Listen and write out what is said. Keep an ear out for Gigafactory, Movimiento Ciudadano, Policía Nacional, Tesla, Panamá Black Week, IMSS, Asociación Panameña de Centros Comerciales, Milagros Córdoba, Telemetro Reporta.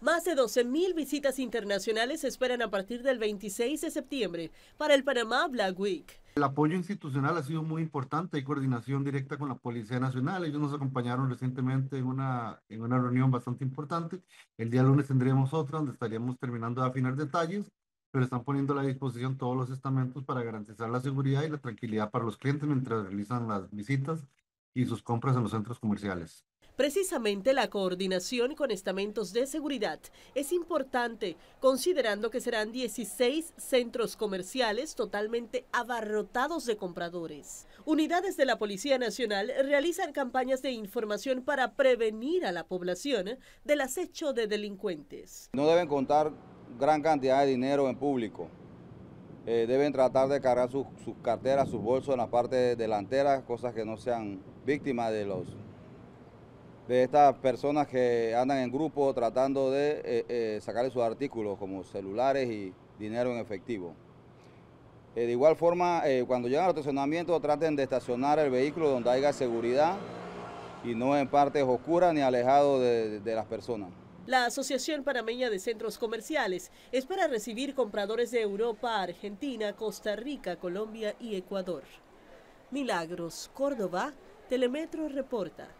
Más de 12.000 visitas internacionales se esperan a partir del 26 de septiembre para el Panamá Black Week. El apoyo institucional ha sido muy importante y coordinación directa con la Policía Nacional. Ellos nos acompañaron recientemente en una reunión bastante importante. El día lunes tendremos otra donde estaríamos terminando de afinar detalles, pero están poniendo a la disposición todos los estamentos para garantizar la seguridad y la tranquilidad para los clientes mientras realizan las visitas y sus compras en los centros comerciales. Precisamente la coordinación con estamentos de seguridad es importante, considerando que serán 16 centros comerciales totalmente abarrotados de compradores. Unidades de la Policía Nacional realizan campañas de información para prevenir a la población del acecho de delincuentes. No deben contar gran cantidad de dinero en público. Deben tratar de cargar sus carteras, sus bolsos en la parte delantera, cosas que no sean víctimas de estas personas que andan en grupo tratando de sacarle sus artículos como celulares y dinero en efectivo. De igual forma, cuando llegan al estacionamiento, traten de estacionar el vehículo donde haya seguridad y no en partes oscuras ni alejado de las personas. La Asociación Panameña de Centros Comerciales espera recibir compradores de Europa, Argentina, Costa Rica, Colombia y Ecuador. Milagros Córdoba, Telemetro Reporta.